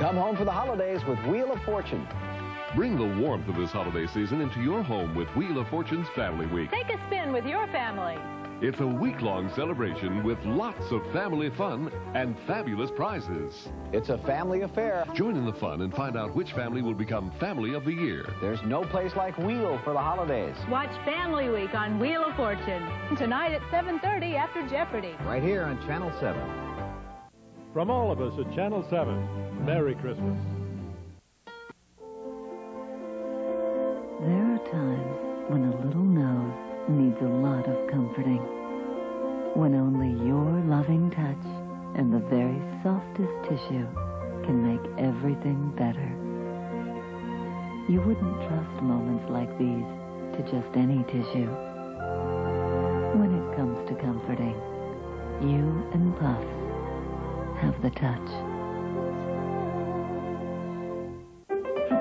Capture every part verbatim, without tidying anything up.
Come home for the holidays with Wheel of Fortune. Bring the warmth of this holiday season into your home with Wheel of Fortune's Family Week. Take a spin with your family. It's a week-long celebration with lots of family fun and fabulous prizes. It's a family affair. Join in the fun and find out which family will become Family of the Year. There's no place like Wheel for the holidays. Watch Family Week on Wheel of Fortune. Tonight at seven thirty after Jeopardy. Right here on Channel seven. From all of us at Channel seven, Merry Christmas. There are times when a little nose needs a lot of comforting. When only your loving touch and the very softest tissue can make everything better. You wouldn't trust moments like these to just any tissue. When it comes to comforting, you and Puffs have the touch.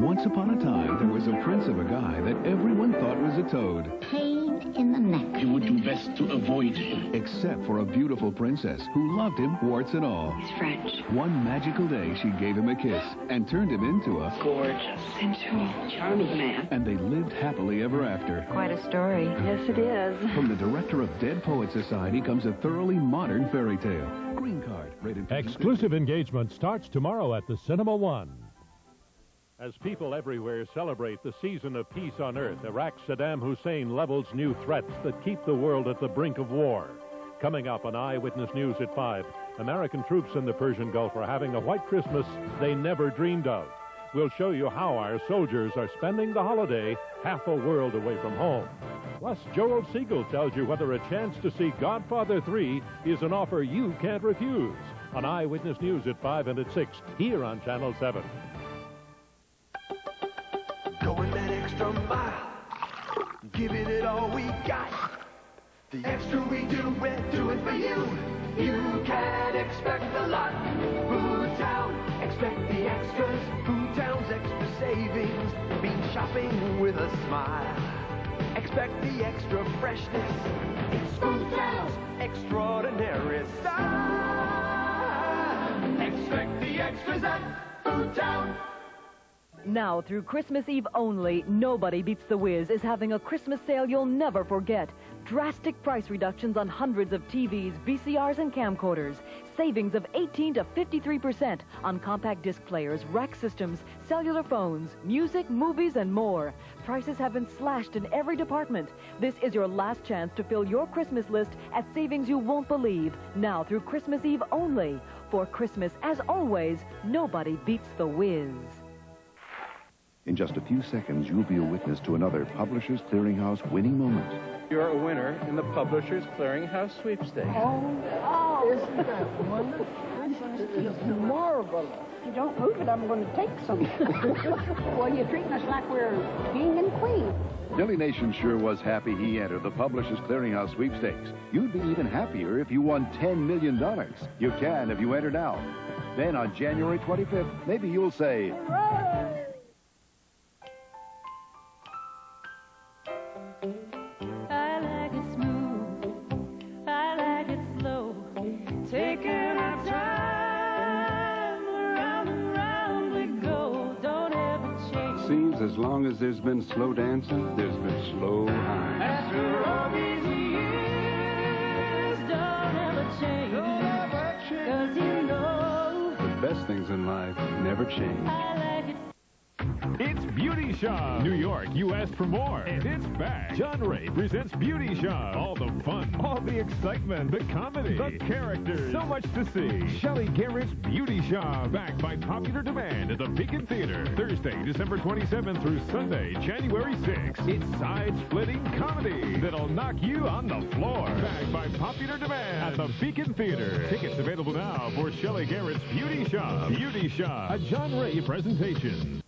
Once upon a time, there was a prince of a guy that everyone thought was a toad. Pain in the neck. You would do best to avoid him. Except for a beautiful princess who loved him, warts and all. He's French. One magical day, she gave him a kiss and turned him into a... gorgeous, sensual, charming man. And they lived happily ever after. Quite a story. Yes, it is. From the director of Dead Poets Society comes a thoroughly modern fairy tale. Green Card. Rated Exclusive engagement starts tomorrow at the Cinema One. As people everywhere celebrate the season of peace on Earth, Iraq's Saddam Hussein levels new threats that keep the world at the brink of war. Coming up on Eyewitness News at five, American troops in the Persian Gulf are having a white Christmas they never dreamed of. We'll show you how our soldiers are spending the holiday half a world away from home. Plus, Joel Siegel tells you whether a chance to see Godfather three is an offer you can't refuse. On Eyewitness News at five and at six, here on Channel seven. Going that extra mile, giving it all we got. The extra we do, we're doing for you. You can expect a lot. Foodtown, expect the extras. Foodtown's extra savings mean shopping with a smile. Expect the extra freshness. It's Foodtown's extraordinary style. Expect the extras at Foodtown. Now, through Christmas Eve only, Nobody Beats the Wiz is having a Christmas sale you'll never forget. Drastic price reductions on hundreds of T Vs, V C Rs, and camcorders. Savings of eighteen to fifty-three percent on compact disc players, rack systems, cellular phones, music, movies, and more. Prices have been slashed in every department. This is your last chance to fill your Christmas list at savings you won't believe. Now, through Christmas Eve only. For Christmas, as always, Nobody Beats the Wiz. In just a few seconds, you'll be a witness to another Publishers Clearinghouse winning moment. You're a winner in the Publishers Clearinghouse sweepstakes. Oh, oh, isn't that wonderful? It's marvelous. If you don't move it, I'm going to take some. Well, you're treating us like we're king and queen. Billy Nation sure was happy he entered the Publishers Clearinghouse sweepstakes. You'd be even happier if you won ten million dollars. You can if you enter now. Then on January twenty-fifth, maybe you'll say... hooray! As long as there's been slow dancing, there's been slow high. After all these years, don't ever change. Don't ever change. 'Cause you know the best things in life never change. I like it. It's Beauty Shop. New York, you asked for more, and it's back. John Ray presents Beauty Shop. All the fun, all the excitement, the comedy, the characters, so much to see. Shelly Garrett's Beauty Shop, back by popular demand at the Beacon Theatre. Thursday, December twenty-seventh through Sunday, January sixth. It's side-splitting comedy that'll knock you on the floor. Back by popular demand at the Beacon Theatre. Tickets available now for Shelly Garrett's Beauty Shop. Beauty Shop, a John Ray presentation.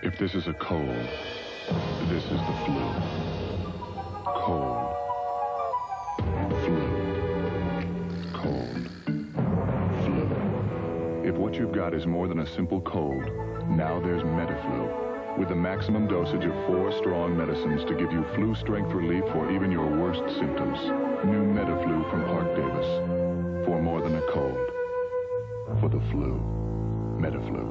If this is a cold, this is the flu. Cold. Flu. Cold. Flu. If what you've got is more than a simple cold, now there's Medi-Flu. With the maximum dosage of four strong medicines to give you flu strength relief for even your worst symptoms. New Medi-Flu from Park Davis. For more than a cold. For the flu. Medi-Flu.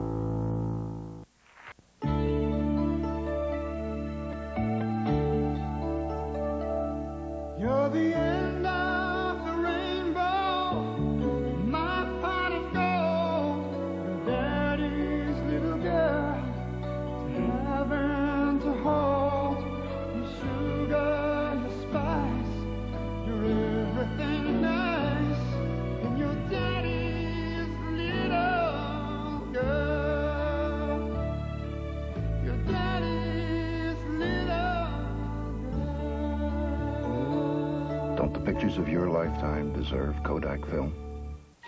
Pictures of your lifetime deserve Kodak film.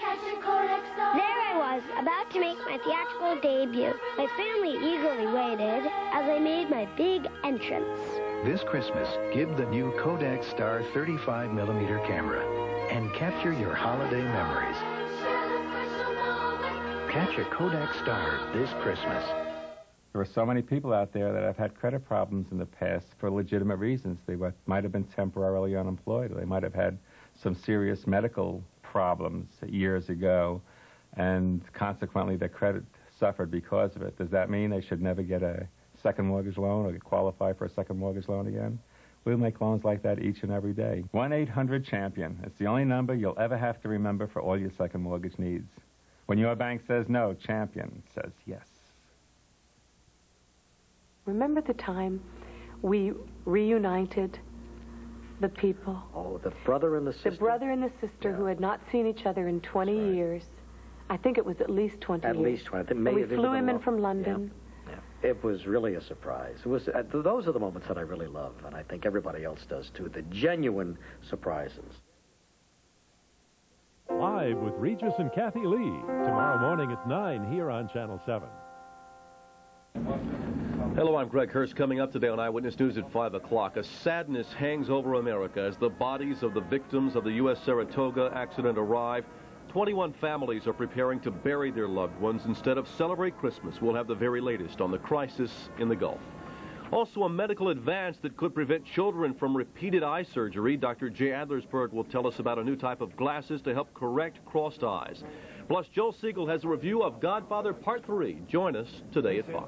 Catch a Kodak Star! There I was, about to make my theatrical debut. My family eagerly waited as I made my big entrance. This Christmas, give the new Kodak Star thirty-five millimeter camera and capture your holiday memories. Catch a Kodak Star this Christmas. There were so many people out there that have had credit problems in the past for legitimate reasons. They might have been temporarily unemployed, or they might have had some serious medical problems years ago, and consequently their credit suffered because of it. Does that mean they should never get a second mortgage loan or qualify for a second mortgage loan again? We'll make loans like that each and every day. one eight hundred champion. It's the only number you'll ever have to remember for all your second mortgage needs. When your bank says no, Champion says yes. Remember the time we reunited the people? Oh, the brother and the sister. The brother and the sister yeah. who had not seen each other in twenty right. years. I think it was at least twenty at years. At least twenty. May we flew him in from London. Yeah. Yeah. It was really a surprise. It was, uh, those are the moments that I really love, and I think everybody else does too, the genuine surprises. Live with Regis and Kathy Lee, tomorrow morning at nine here on Channel seven. Hello, I'm Greg Hirst. Coming up today on Eyewitness News at five o'clock, a sadness hangs over America as the bodies of the victims of the U S Saratoga accident arrive. twenty-one families are preparing to bury their loved ones instead of celebrate Christmas. We'll have the very latest on the crisis in the Gulf. Also, a medical advance that could prevent children from repeated eye surgery. Doctor Jay Adlersberg will tell us about a new type of glasses to help correct crossed eyes. Plus, Joel Siegel has a review of Godfather Part three. Join us today at five.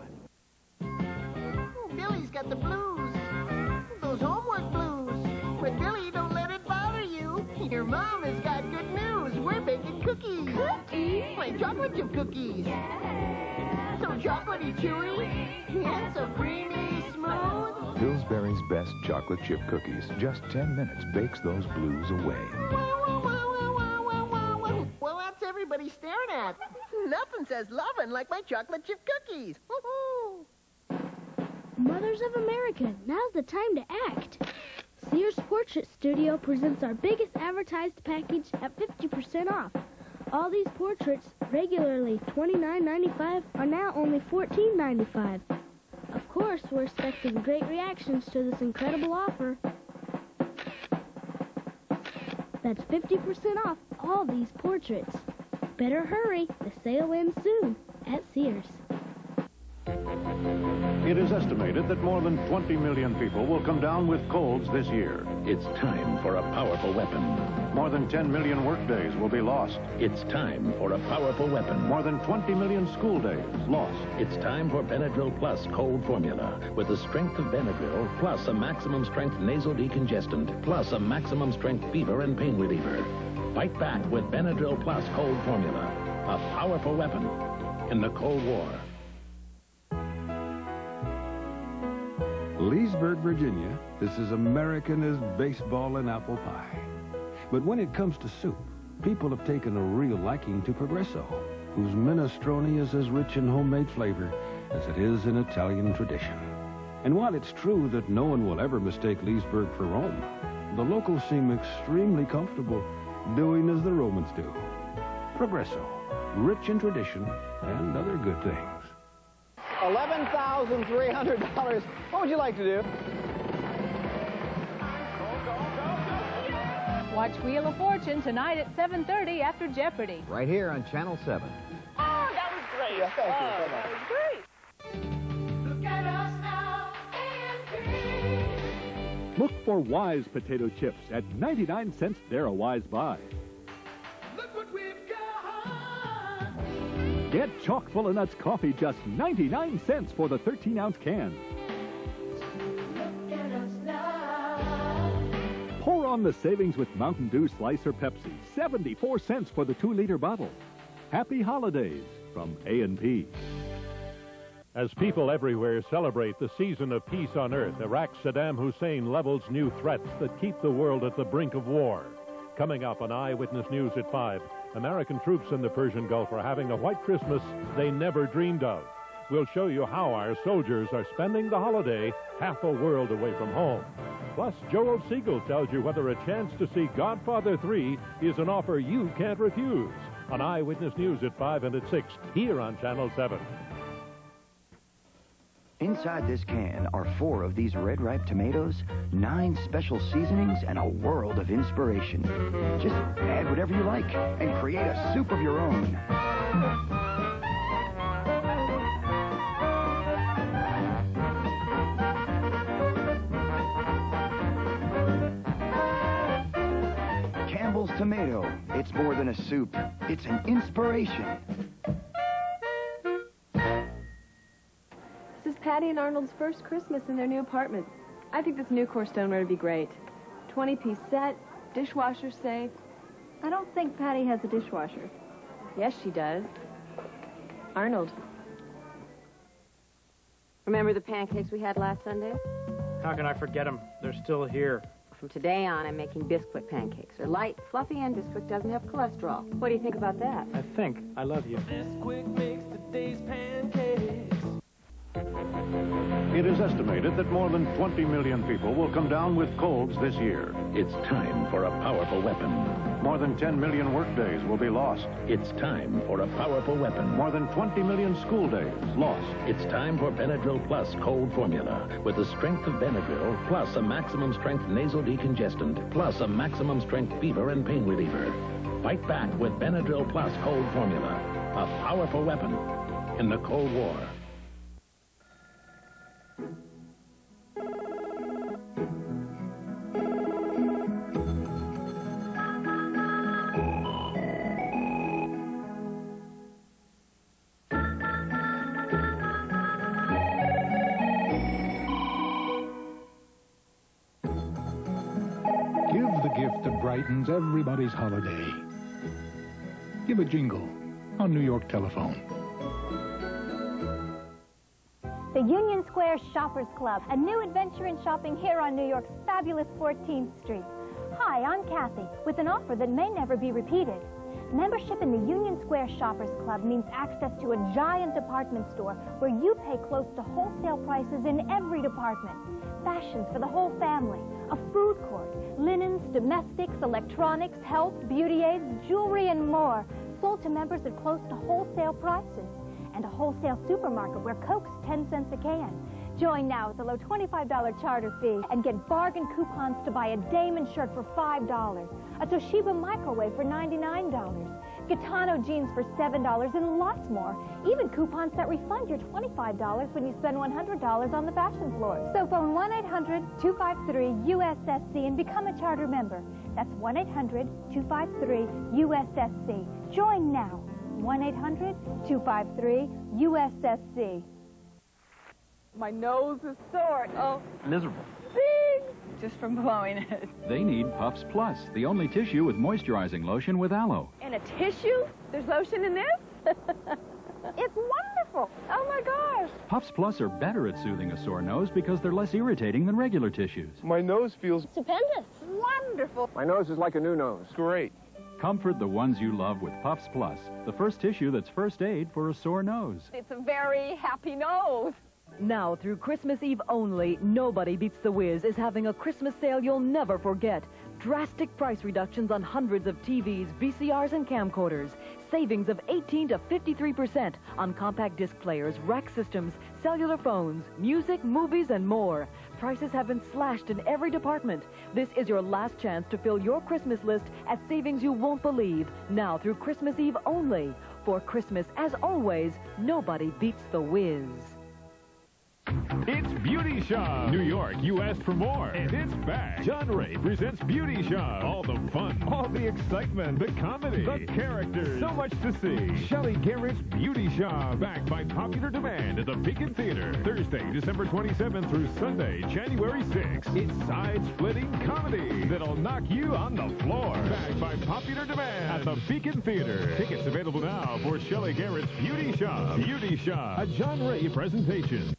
Ooh, Billy's got the blues. Those homework blues. But Billy, don't let it bother you. Your mom has got good news. We're baking cookies. Cookies? Like chocolate chip cookies. Yeah. So chocolatey chewy. Yeah, so creamy smooth. Pillsbury's best chocolate chip cookies. Just ten minutes bakes those blues away. Whoa, whoa, whoa. Well, that's everybody staring at. Nothing says lovin' like my chocolate chip cookies. Woo-hoo! Mothers of America, now's the time to act. Sears Portrait Studio presents our biggest advertised package at fifty percent off. All these portraits, regularly twenty-nine ninety-five, are now only fourteen ninety-five. Of course, we're expecting great reactions to this incredible offer. That's fifty percent off all these portraits. Better hurry, the sale ends soon at Sears. It is estimated that more than twenty million people will come down with colds this year. It's time for a powerful weapon. More than ten million workdays will be lost. It's time for a powerful weapon. More than twenty million school days lost. It's time for Benadryl Plus Cold Formula. With the strength of Benadryl, plus a maximum strength nasal decongestant, plus a maximum strength fever and pain reliever. Fight back with Benadryl Plus Cold Formula. A powerful weapon in the Cold War. Leesburg, Virginia, this is American as baseball and apple pie. But when it comes to soup, people have taken a real liking to Progresso, whose minestrone is as rich in homemade flavor as it is in Italian tradition. And while it's true that no one will ever mistake Leesburg for Rome, the locals seem extremely comfortable doing as the Romans do. Progresso, rich in tradition and other good things. eleven thousand three hundred dollars. What would you like to do? Watch Wheel of Fortune tonight at seven thirty after Jeopardy. Right here on Channel seven. Oh, that was great. Yeah, thank oh, you so much. That was great. Look for Wise potato chips. At ninety-nine cents, they're a wise buy. Look what we've got. Get chock full of nuts coffee, just ninety-nine cents for the thirteen ounce can. Look at us now. Pour on the savings with Mountain Dew Slice or Pepsi, seventy-four cents for the two liter bottle. Happy holidays from A and P. As people everywhere celebrate the season of peace on Earth, Iraq's Saddam Hussein levels new threats that keep the world at the brink of war. Coming up on Eyewitness News at five, American troops in the Persian Gulf are having a white Christmas they never dreamed of. We'll show you how our soldiers are spending the holiday half a world away from home. Plus, Joel Siegel tells you whether a chance to see Godfather three is an offer you can't refuse. On Eyewitness News at five and at six, here on Channel seven. Inside this can are four of these red ripe tomatoes, nine special seasonings, and a world of inspiration. Just add whatever you like and create a soup of your own. Campbell's Tomato. It's more than a soup. It's an inspiration. Patty and Arnold's first Christmas in their new apartment. I think this new core stoneware would be great. twenty piece set, dishwasher safe. I don't think Patty has a dishwasher. Yes, she does. Arnold. Remember the pancakes we had last Sunday? How can I forget them? They're still here. From today on, I'm making Bisquick pancakes. They're light, fluffy, and Bisquick doesn't have cholesterol. What do you think about that? I think I love you. Bisquick makes today's pancakes. It is estimated that more than twenty million people will come down with colds this year. It's time for a powerful weapon. More than ten million workdays will be lost. It's time for a powerful weapon. More than twenty million school days lost. It's time for Benadryl Plus Cold Formula. With the strength of Benadryl, plus a maximum strength nasal decongestant, plus a maximum strength fever and pain reliever. Fight back with Benadryl Plus Cold Formula. A powerful weapon in the Cold War. Brightens everybody's holiday. Give a jingle on New York Telephone. The Union Square Shoppers Club, a new adventure in shopping here on New York's fabulous fourteenth street. Hi, I'm Kathy, with an offer that may never be repeated. Membership in the Union Square Shoppers Club means access to a giant department store where you pay close to wholesale prices in every department. Fashions for the whole family, a food court, linens, domestics, electronics, health, beauty aids, jewelry, and more, sold to members at close to wholesale prices, and a wholesale supermarket where Coke's ten cents a can. Join now with a low twenty-five dollar charter fee and get bargain coupons to buy a Damon shirt for five dollars, a Toshiba microwave for ninety-nine dollars, Gitano jeans for seven dollars, and lots more. Even coupons that refund your twenty-five dollars when you spend one hundred dollars on the fashion floor. So phone one eight hundred two five three U S S C and become a charter member. That's one eight hundred two five three U S S C. Join now. one eight hundred two five three U S S C. My nose is sore. Oh, miserable. Bing! Just from blowing it. They need Puffs Plus, the only tissue with moisturizing lotion with aloe. And a tissue? There's lotion in this? It's wonderful. Oh, my gosh. Puffs Plus are better at soothing a sore nose because they're less irritating than regular tissues. My nose feels stupendous. Wonderful. My nose is like a new nose. Great. Comfort the ones you love with Puffs Plus, the first tissue that's first aid for a sore nose. It's a very happy nose. Now, through Christmas Eve only, Nobody Beats the Wiz is having a Christmas sale you'll never forget. Drastic price reductions on hundreds of T Vs, V C Rs, and camcorders. Savings of eighteen to fifty-three percent on compact disc players, rack systems, cellular phones, music, movies, and more. Prices have been slashed in every department. This is your last chance to fill your Christmas list at savings you won't believe. Now, through Christmas Eve only. For Christmas, as always, Nobody Beats the Wiz. It's Beauty Shop! New York, you asked for more, and it's back! John Ray presents Beauty Shop! All the fun, all the excitement, the comedy, the characters, so much to see! Shelly Garrett's Beauty Shop, back by popular demand at the Beacon Theatre. Thursday, December twenty-seventh through Sunday, January sixth. It's side-splitting comedy that'll knock you on the floor. Back by popular demand at the Beacon Theatre. Tickets available now for Shelly Garrett's Beauty Shop. Beauty Shop, a John Ray presentation.